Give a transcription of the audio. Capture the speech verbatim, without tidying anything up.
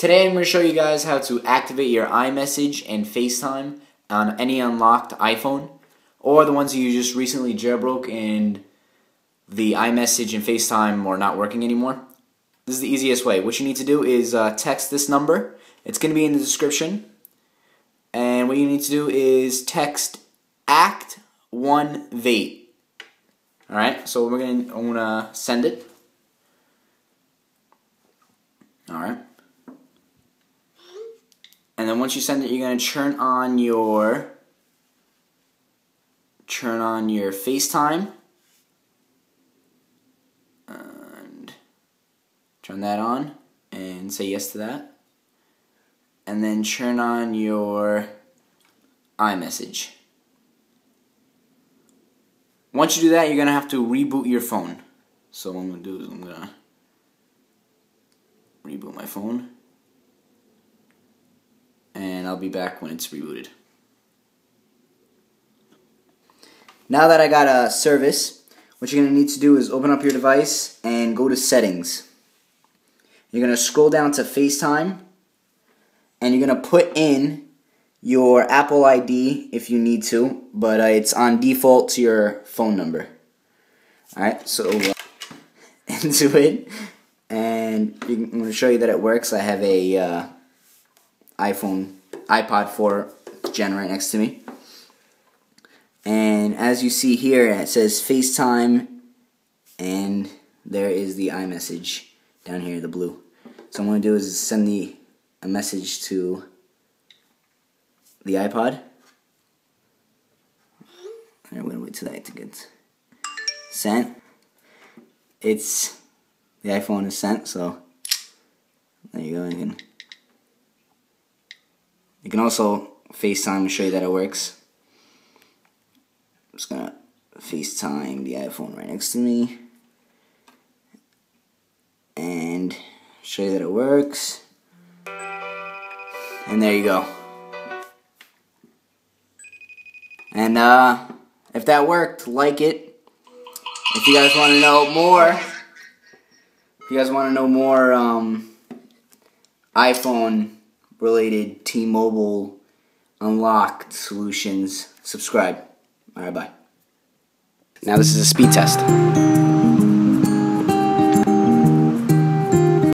Today I'm going to show you guys how to activate your iMessage and FaceTime on any unlocked iPhone, or the ones you just recently jailbroke and the iMessage and FaceTime are not working anymore. This is the easiest way. What you need to do is uh, text this number. It's going to be in the description. And what you need to do is text A C T one VATE. Alright, so we're going to, I'm going to send it. Alright. And then once you send it, you're going to turn on your turn on your FaceTime and turn that on and say yes to that, and then turn on your iMessage. Once you do that, you're going to have to reboot your phone. So what I'm going to do is I'm going to reboot my phone. And I'll be back when it's rebooted. Now that I got a service, what you're going to need to do is open up your device and go to settings. You're going to scroll down to FaceTime and you're going to put in your Apple I D if you need to, but uh, it's on default to your phone number. Alright, so uh, into it, and I'm going to show you that it works. I have a uh, iPhone, iPod four Gen right next to me, and as you see here it says FaceTime, and there is the iMessage down here, the blue. So what I'm going to do is send the a message to the iPod, and I'm going to wait till that gets sent. It's the iPhone is sent, so there you go. You can You can also FaceTime and show you that it works. I'm just going to FaceTime the iPhone right next to me and show you that it works. And there you go. And uh, if that worked, like it. If you guys want to know more, if you guys want to know more um, iPhone related T-Mobile unlocked solutions, subscribe. Alright, bye. Now this is a speed test.